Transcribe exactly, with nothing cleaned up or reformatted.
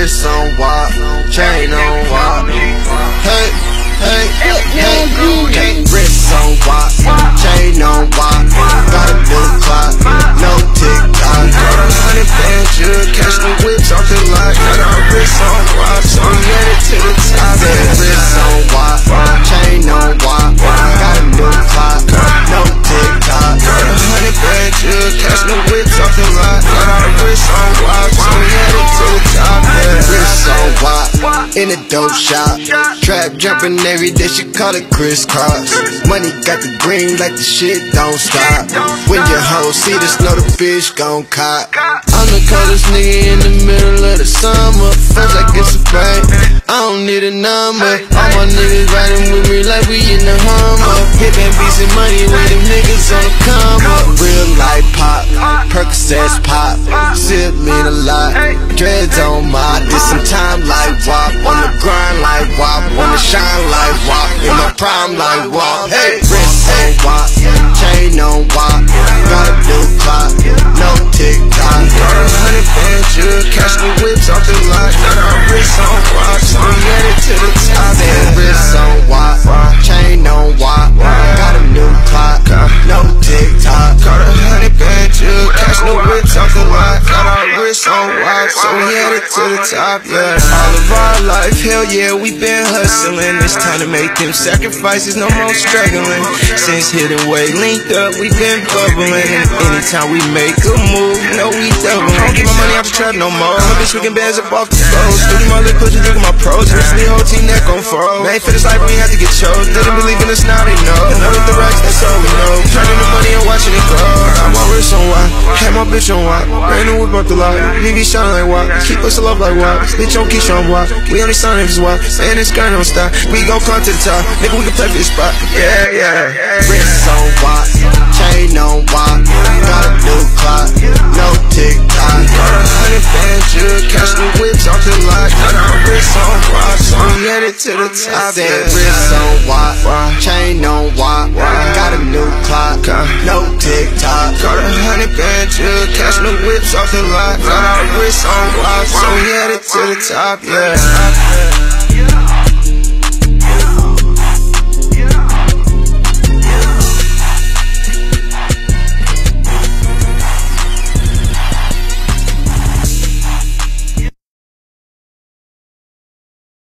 wrist on Wop, chain on Wop. Hey, hey, hey, hey, wrist on Wop, chain on Wop. Got a big clock, no tick tock. Got a hundred bands, you'll catch me with talking like. Got a wrist on Wop, so I'm headed to the top. Got a wrist on Wop, chain on Wop. Got a big clock, no tick tock. Got a hundred bands, you'll catch me with talking like. Got a wrist on Wop, so I'm headed to the top. Wrist on Wop, in a dope shop. Trap jumping every day, she call it crisscross. Money got the green like the shit don't stop. When your hoe see this, know the bitch gon' cop. I'm the coldest nigga in the middle of the summer. First I get some pain, I don't need a number. All my niggas riding with me like we in the Hummer. Hippin' beats and money with them niggas on the come up. Real life pop, Percocets pop. Zip mean a lot, dreads on my. Did some time like Wop, on the grind like Wop, wanna shine like Wop, in my prime like Wop. Hey, wrist on Wop, chain on Wop. Got a blue clock, no tick tock. Got a hundred bands, you'll catch me with talking like. Got a wrist on Wop, so I'm headed to the top. Got a wrist on Wop, chain on Wop. Got a new clock, no tick tock. Got a hundred bands, you'll catch me with talking like. Got a wrist on Wop, so we headed to the top. All of our life, hell yeah, we been hustling. It's time to make them sacrifices, no more struggling. Since hidden weight linked up, we been bubbling. Anytime we make a move, no, we doubling. I don't get my money off the trap no more. My bitch looking bands up off the boat. Studio my little pussy, drinking my pros. Recently, whole team that gon' fold. Man, for this life, we ain't have to get chose. They didn't believe in us, now they know. And all with the racks, that's all we know. Turning the money and watching it grow. I'm on wrist on Wop, had my bitch on Wop. Brand new whip up the lot, we be shining like Wop. Keep us alive like Wop. Bitch on Keisha on Wop, we only sign if it's Wop. Saying this gun don't stop, we gon' come to the top. Nigga, we can play for this spot, yeah, yeah. Wrist on Wop, chain on Wop. Got a blue clock, no tick tock. Got a hundred bands, you'll catch me with talking like. Got a wrist on Wop, so I'm headed to the top. That wrist on Wop, chain on Wop. Got a new clock, no tick tock. Got a hundred bands, you'll catch me with talking like. Got a wrist on Wop, so we headed to the top, yeah.